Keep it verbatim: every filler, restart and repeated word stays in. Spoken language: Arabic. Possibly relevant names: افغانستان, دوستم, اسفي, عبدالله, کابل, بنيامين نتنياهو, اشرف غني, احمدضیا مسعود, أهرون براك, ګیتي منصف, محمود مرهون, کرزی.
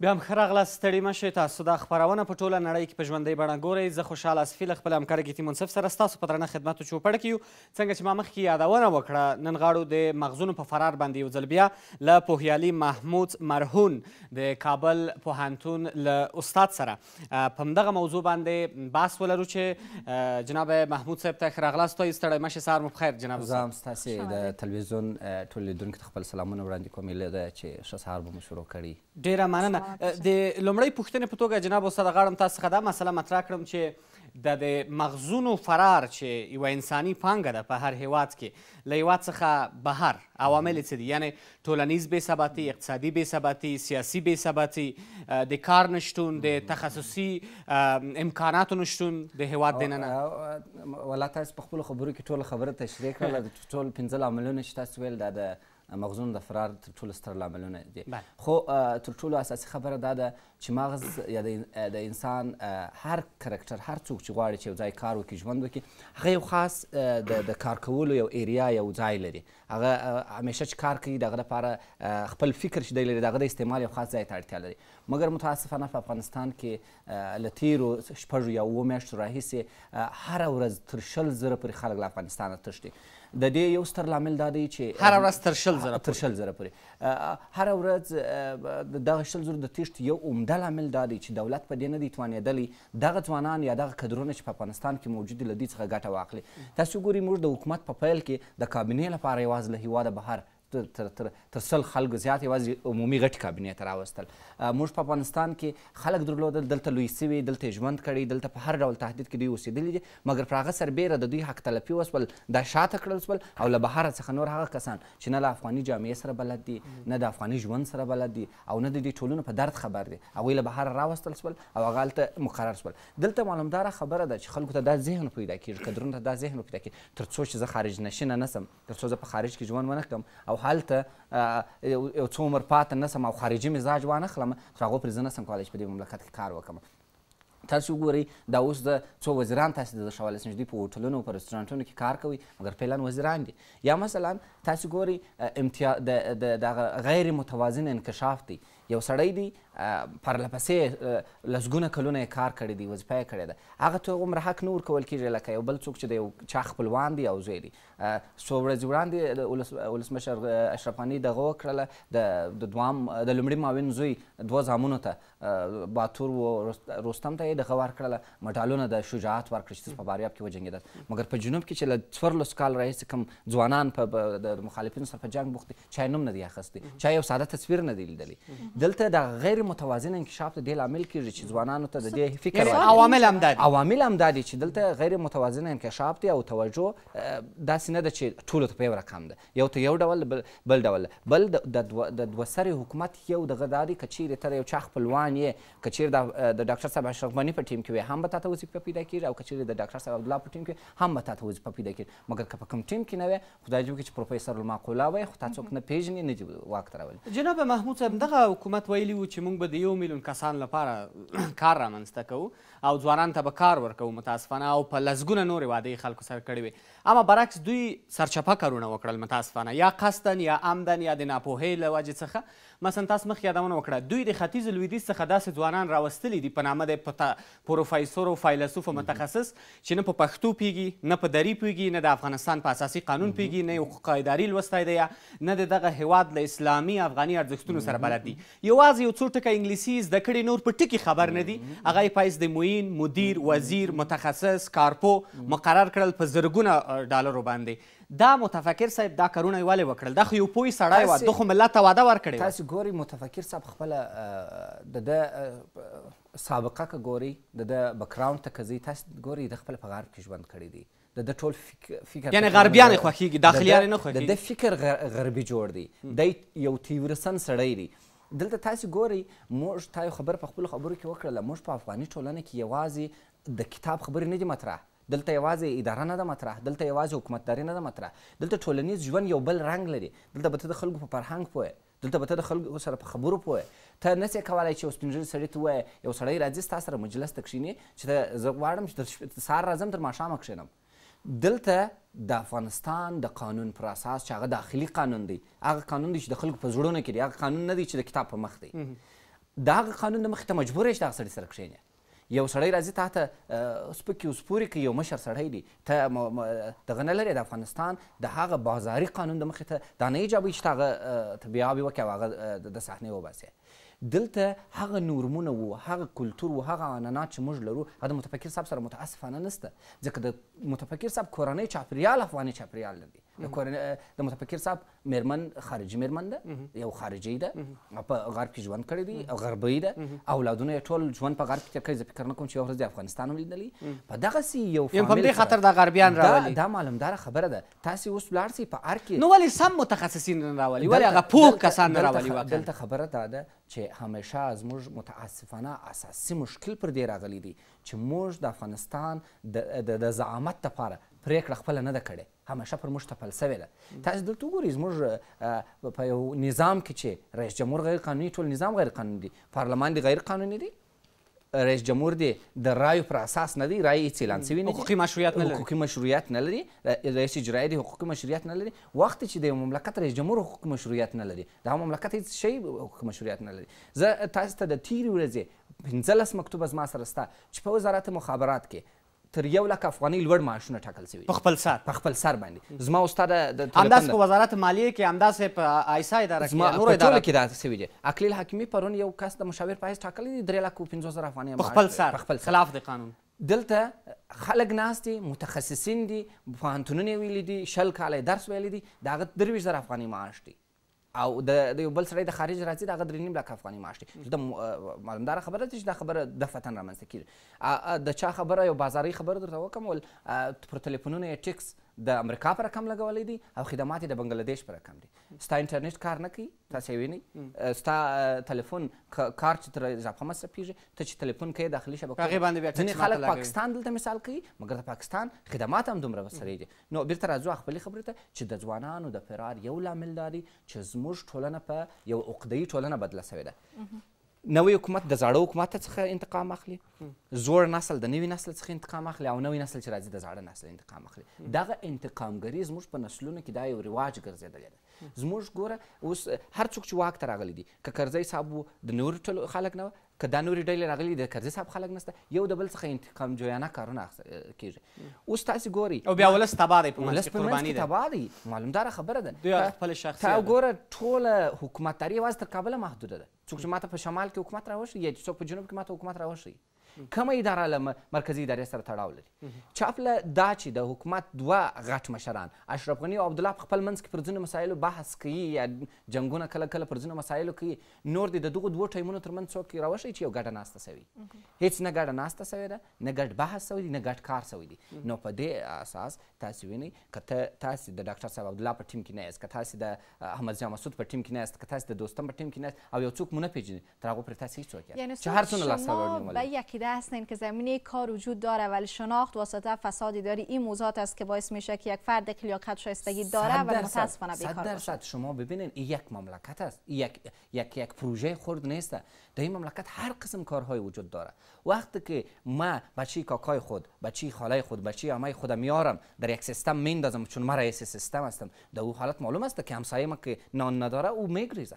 بیا هم ښه راغلاست ستړي مه شئ. تاسو دا خپرونه په ټوله نړۍ کې په ژوندۍ بڼه ګورئ. زه خوشحاله اسفي له خپل همکار ګیتي منصف سره ستاسو په درنه خدمتو چوپړ کې یو. څنګه چې ما مخکې یادونه وکړه، نن غاړو د مغزونو په فرار باندې یو ځل بیا له پوهیالي محمود مرهون د کابل پوهنتون له استاد سره په همدغه موضوع باندې بحث ولرو چې جناب محمود صاحب ته ښه راغلاست. تاسو ستړی مه شئ، سهار مو بخیر جناب صاحب. زه هم ستاسې د تلویزیون ټولو لیدونکو ته خپل سلامونه وړاندې کوم. هیله ده چې ښه سهار به مو شروع کړي. ډېره مننه. د لومړۍ پوښتنې په توګه جناب استاد غواړم تاسو څخه دا مسله مطرح کړم چې د د مغزونو فرار چې یوه انساني پانګه ده په هر هیواد کې، له هیواد څخه بهر عوامل یې څه دي؟ یعنې ټولنیز بې ثباتي، اقتصادي بې ثباتي، سیاسي بې ثباتي، د کار نشتون، د تخصصي امکاناتو نشتون د هیواد د ننه. والله تاسو په خپلو خبرو کې ټوله خبره تشریح کړله. ټول پنځه لاملونه چې تاسو ویل دا د مغزونو د فرار تر ټولو ستر لاملونه دي. خو تر ټولو اساسي خبره دا ده چې مغز یا د انسان هر کرکټر، هر څوک چې غواړي چې یو ځای کار وکړي، ژوند وکړي، هغه یو خاص د کار کولو یو ایریا، یو ځای لري. هغه همیشه چې کار کوي د هغه لپاره خپل فکر چې دی لري د هغه د استعمال یو خاص ځای ته اړتیا لري. مګر متاسفانه په افغانستان کې له تیرو شپږو یا اوو میاشتو راهیسې هره ورځ تر شل زره پورې خلک له افغانستانه تښتي. د دې یو ستر لامل دا دی چې هره ورځ تر شل زره تر شل زره پورې هره ورځ دغه شل زره د تېښتې یو عمده لامل دا دی چې دولت په دې نه دی توانېدلی دغه ځوانان یا دغه کدرونه چې په افغانستان کې موجود دي له دې څخه ګټه واخلي. تاسو ګورئ موږ د حکومت په پیل کې د کابینې لپاره یوازې له هېواده بهر تر سل خلکو زیات یوازې عمومي غټې کابینې ته راوستل. موږ په افغانستان کې خلک درلودل، دلته لوی سوي، دلته ژوند کړی، دلته په هر ډول تهدید کې دوی اوسېدلي دي. مګر پر هغه سربیره د دوی حق تلفي وشول، دا شاته کړل شول او له بهر څخه نور هغه کسان چې نه له افغاني جامعې سره بلد دي، نه د افغاني ژوند سره بلد دي او نه د دې ټولنو په درد خبر دي، هغوی له بهر راوستل شول او هغه هلته مقرر شول. دلته معلومداره خبره ده چې خلکو ته دا ذهن پیدا کېږي، کدرونو ته دا ذهن پیدا کېږي تر څو چې زه خارج نشینه نه شم، تر څو زه په خارج کې ژوند ونه کړم، هلته یو څو عمر پاته نه سم او خارجي مزاج وانخلم چې هغو پرې زه نه سم کولی چې په دې مملکت کې کار وکړم. تاسو وګورئ دا اوس د څو وزیران تاسې د شوال اسم چې دوی په هوټلونو په رستورانټونو کې کار کوي مګر فعلا وزیران دي. یا مثلا تاسو ګورئ دغه غیر متوازن انکشاف دی. یو سړی دی پرلپسې لسګونه کلونه یې کار کړی دی، وظیفه یې کړې ده، هغه ته هغومره حق نه ورکول کېږي لکه یو بل څوک چې د یو چا خپلوان دی او زوی دی. څو ورځې وړاندې ولسمشر اشرف غني دغه وکړله، د لومړي معاون زوی دوه زامونو ته باتور و رستم ته یې دغه ورکړله، مډالونه د شجاعت ورکړه چې په باریاب کې وجنګېدل. مګر په جنوب کې چې له څوارلس کال راهیسې کوم ځوانان د مخالفینو سره په جنګ بوخت دي، چا یې نوم نه دی اخیستی، چا یو ساده تصویر نه دی لیدلی. دلته د غیر متوازن انکشاف ته دې لامل کېږي چې ځوانانو ته د دې فکر عوامل همدا دي عوامل همدا دي چې دلته غیر متوازن انکشاف دی او توجه داسې نه ده چې ټولو ته په یو رقم ده، یو ته یو ډول بل ډول بل د دوه سرې حکومت یو دغه دا دی که چیرې ته د یو چا خپلوان یې، که چیرې د ډاکټر صاحب اشرف غني په ټیم کې وې هم به تا ته وظیفه پیدا کېږي او که چیرې د ډاکټر صاحب عبدالله په ټیم کې هم به تا ته وظیفه پیدا کېږي. مګر که په کوم ټیم کې نه وې، خدای دې وکړي چې پروفیسر المعقوله وایي، خو تا څوک نه پېژني نه دې واک ته راولي. جناب محمود صاحب دغه حکومت ویلي و چې موږ به د یو میلیون کسان لپاره کار رامنځته کوو او ځوانانو ته به کار ورکوو متاسفانه، او په لسګونه نورې وعدې یې خلکو سره کړې وې. اما برعکس دوی سرچپه کارونه وکړل متاسفانه، یا قصدن یا عمدن یا د ناپوهۍ له وجې څخه. مثلا تاسو مخکې یادونه وکړه دوی د ختیځ لویدیځ څخه داسې ځوانان راوستلي دي په نامه د پروفیسور و فیلسوف و متخصص چې نه په پښتو پیږي، نه په دري پیږي، نه د افغانستان په اساسي قانون پیږي، نه یو حقوق اداري لوستی دی، نه د دغه هېواد له اسلامي افغاني ارزښتونو سره بلد دي. یوازې یو څو ټکه انګلیسي زده کړې، نور په ټکي خبر نه دي. هغه یې پایس د معین، مدیر، وزیر، متخصص، کارپو مقرر کړل په زرګونه ډالرو باندې. دا متفکر صاحب دا کارونه یې ولې وکړل؟ دا خو یو پوی سړی و، ده خو ملت ته وعده ورکړې وه. تاسو ګورئ متفکر صاحب خپله د ده سابقه که ګورئ، د ده بکراوند ته که ځئ، تاسو ګورئ ده خپله په غرب کې ژوند کړی دی. د ده ټول فکر یعنې غربیان یې خوښېږي، داخلیان یې نه خوښېږي. د ده فکر غربي جوړ دی، دی یو تیورسن سړی دی. دلته تاسو ګورئ موږ تا یو خبره په خپلو خبرو کې وکړله، موږ په افغاني ټولنه کې یوازې د کتاب خبرې نه دي مطرح، دلته یوازې اداره نه ده مطرح، دلته یوازې حکومتداري نه ده مطرح، دلته ټولنیز ژوند یو بل رنګ لري. دلته به ته د خلکو په فرهنګ پوهې، دلته به ته د خلکو سره په خبرو پوهې، ته نه شې کولی چې یو سپین ږیري سړي ته ووایې یو سړی راځي ستا سره مجلس ته کښېنې چې زه غواړم چې سهار راځم تر ماښامه کښېنم. دلته د افغانستان د قانون پر اساس چې هغه داخلي قانون دی، هغه قانون دی چې د خلکو په زړونو کې دی، هغه قانون نه دی چې د کتاب په مخ دی. داغ قانون د مخې ته مجبور یې چې دغه سړي سره کښېنې. یو سړی راځي تا ته سپکې وسپورې کوي، یو مشر سړی دی، ته دغه نه لرې. د افغانستان د هغه بازاري قانون د مخې ته دا نه ایجابوي چې ته هغه تبیاب یې وکړې او هغه د صحنې وباسې. دلته هغه نورمونه وو، هغه کلتور وو، هغه عنعنات چې موږ لرو هغه د متفکر صاحب سره متاسفانه نسته، ځکه د متفکر صاحب کورنۍ چاپېریال افغاني چاپېریال لري. د متفکر صاحب میرمن خارجي میرمن ده، یو خارجي ده، په غرب کې ژوند کړی دی، غربي ده، اولادونه یې ټول ژوند په غرب کې تېر کړی. زه فکر نه کوم چې یو ورځ د افغانستان هم لیدلی. په دغسې یو فامیل په همدې خاطر دا غربیان راولي. دا معلومداره خبره ده. تاسې اوس ولاړ سئ په ار کې، نو ولې سم متخصصین نه راولي، ولې هغه پوه کسان نه راولي؟ واقعا دلته خبره دا ده چې همیشه زموږ متاسفانه اساسي مشکل پر دې راغلی دی چې موږ د افغانستان د زعامت دپاره پریکړه خپله نه ده کړې، همیشه پر موږ تپل سوې ده. تاسې دلته وګورئ زموږ په یو نظام کې چې رئیس جمهور غیر قانوني، ټول نظام غیر قانوني دی، پارلمان دی غیر قانوني دی، رئیس جمهور دی د رایو پر اساس نه دی، رایې یې اعلان سوي نه دي، حقوقي مشروعیت نه لري، رئیس اجرایه دی حقوقي مشروعیت نه لري. وخت چې د یو مملکت رئیس جمهور حقوقي مشروعیت نه لري، د هغه مملکت هېڅ شی حقوقي مشروعیت نه لري. زه تاسې ته د تېرې ورځې پنځلس مکتوبه زما سره سته چې په وزارت مخابرات کې تر یو لک افغانۍ لوړ معاشونه ټاکل سوي په خپل سر په خپل سر باندې. زما استاد همداس په وزارت مالیې کې، همداسې په آیسا اداره کې، نورو اداره کې دا سوي دي. اقلیل حکیمي پرون یو کس د مشاور په حیث ټاکلی دی، درې لک او پنځوس زره افغانۍ په خپل سر په خپل سر خلاف د قانون. دلته خلک ناست دي، متخصصین دي، پوهنتونونه یې ویلي دي، شل کاله یې درس ویلی دی، د هغه درویشت زره افغانۍ معاش دی. او د یو بل سړی د خارج راځي د هغه درې نیم لک افغانۍ معاش دی. دلته معلومداره خبره ده چې دا خبره دفتن رامنځته کېږي. د چا خبره یو بازاري خبره درته وکړم، ول پر تلیفونونه یې ټیکس د امریکا په رقم لګولی دی او خدمات یې د بنګلادیش په رقم دی. ستا انټرنیټ کار نه کوي، تاسې یې وینئ، ستا تلیفون کار چې تر جاپه مصرفېږي، ته چې تلیفون کوې داخلي شبکه ځینې خلک پاکستان دلته مثال کوي، مګر د پاکستان خدمات هم دومره سره دي. نو بیرته راځو خپلې خبرې ته چې د ځوانانو د فرار یو لامل دا دی چې زموږ ټولنه په یو عقدهیي ټولنه بدله سوې ده. نوی حکومت د زاړه حکومت څخه انتقام اخلي، زوړ نسل د نوي نسل څخه انتقام اخلي، او نوی نسل چې راځي د زاړه نسل انتقام اخلي. دغه انتقامګري زموږ په نسلونو کې دا یو رواج ګرځېدلی ده. زموږ ګوره اوس هر څوک چې واک ته راغلی دي، که کرزی صاحب و د نورو ټولو خلک نه وه، که دا نورې ډلې راغلي د کرزي صاحب خلک نسته، یو د بل څخه انتقام جویانه کارونه کېږي. اوس تاسې ګورئ او بیا ولس تبا دی، په منځ کې قرباني ده، تبا دی. معلومداره خبره ده دوی خپله شخصي تا ګوره ټوله حکومتداري یوازې تر کابله محدوده ده. څوک چې ماته په شمال کې حکومت راوښي یا څوک په جنوب کې ماته حکومت راوښي، کومه اداره له مرکزي ادارې سره تړاو لري؟ چاپله دا چې د حکومت دوه غټ مشران اشرف غني او عبدالله په خپل منځ کې پر ځینو مسایلو بحث کوي یا جنګونه کله کله پر ځینو مسایلو کوي، نور دې د دغو دوو ټایمونو تر منځ څوک راوښي چې یو ګډه ناسته سوي. هېڅ نه ګډه ناسته سوې ده، نه ګډ بحث سوی دی، نه ګډ کار سوی دی. نو په دې اساس تاسې وینئ که تاسې د ډاکټر صاحب عبدالله په ټیم کې نه یاست، که تاسې د احمدضیا مسعود په ټیم کې نه یاست، که تاسې د دوستم په ټیم کې نه یاست، او یو څوک مو نه پیژنید، تر هغو پرې تاسې هیڅوک یاست. چه هر څونه لاسته راوړنیم ولی یکیده هستین که زمینه کار وجود داره ولی شناخت واسطه فسادی داری این موضوعات است که باعث میشه که یک فرد که لیاقت شایستگی داره و متاسفانه بیکار باشه. صد درصد شما ببینین این یک مملکت است، یک یک یک پروژه خرد نیست. در این مملکت هر قسم کارهای وجود داره. وقتی که ما بچی کاکای خود، بچی خاله خود، بچی عمه خودم میارم در یک سیستم میندازم چون ما رئیس سیستم هستم، در اون حالت معلوم است که همسایه ما که نان نداره او میگریزه،